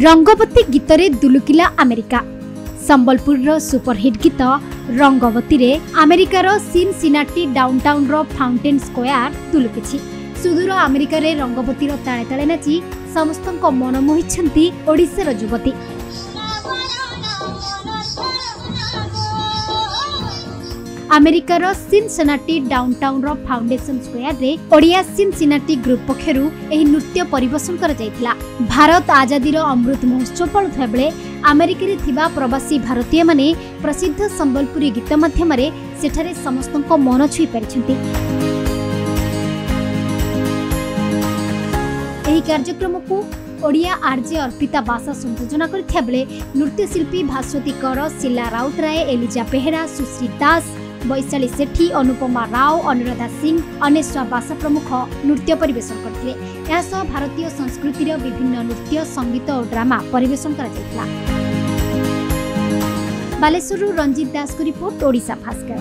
रंगवती गीतरे दुलुकिला America. Sambalpur superhit गीत रंगवती रे अमेरिकार सिनसिनाटी डाउनटाउन रो फाउंटेन स्क्वायर दुलुकिछि। सुदूर अमेरिका रे रंगवती रो ताळे ताळे नाचि समस्त मन मोहिछंती ओडिसा रो युवती। अमेरिकार सिनसिनाटी डाउनटाउन रो फाउंडेशन स्क्वायर रे ओडिया सिनसिनाटी ग्रुप पक्षरु एही नृत्य परिवेशन करा जायतिला। भारत आजादी रो अमृत महोत्सव पड़ुवा बेले अमेरिका रे थिबा प्रवासी भारतीय माने प्रसिद्ध संबलपुरी गीत माध्यम रे सेठारे समस्तक मन छुई परिछंती। एही कार्यक्रम को ओडिया आरजे अर्पिता बासा संयोजना करथिया बेले नृत्यशिल्पी भास्वती कर, शिला राउतराय, एलिजा बेहरा, सुश्री दास, वैशाली सेठी, अनुपमा राव, अनुराधा सिंह, अनेश्वा बासा प्रमुख नृत्य परिवेशन करथिले। यह सह भारतीय संस्कृतिर विभिन्न नृत्य, संगीत और ड्रामा परिवेशन करा जायतिला। बालेश्वरु रंजीत दास को रिपोर्ट, ओडिशा भास्कर।